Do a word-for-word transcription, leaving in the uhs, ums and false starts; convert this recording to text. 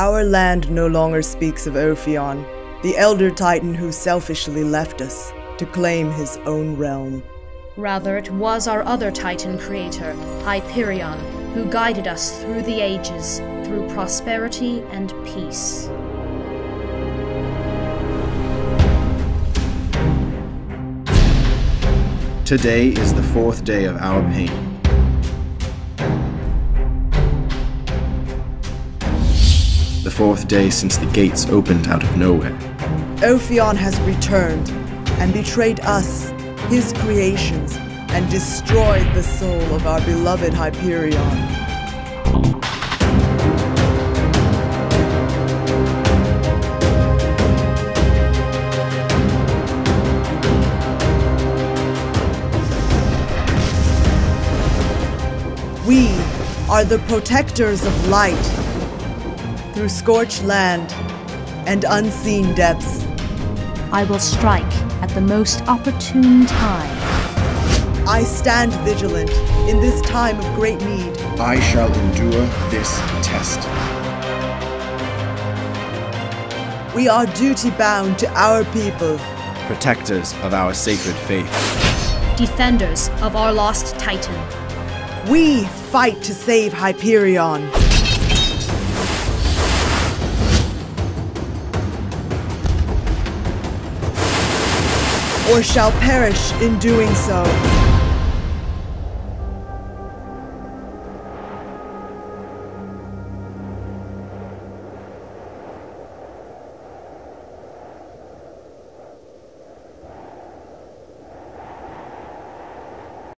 Our land no longer speaks of Ophion, the elder titan who selfishly left us to claim his own realm. Rather, it was our other titan creator, Hyperion, who guided us through the ages, through prosperity and peace. Today is the fourth day of our pain. The fourth day since the gates opened out of nowhere. Ophion has returned and betrayed us, his creations, and destroyed the soul of our beloved Hyperion. We are the protectors of light. Through scorched land and unseen depths, I will strike at the most opportune time. I stand vigilant in this time of great need. I shall endure this test. We are duty-bound to our people. Protectors of our sacred faith. Defenders of our lost titan. We fight to save Hyperion. Or shall perish in doing so.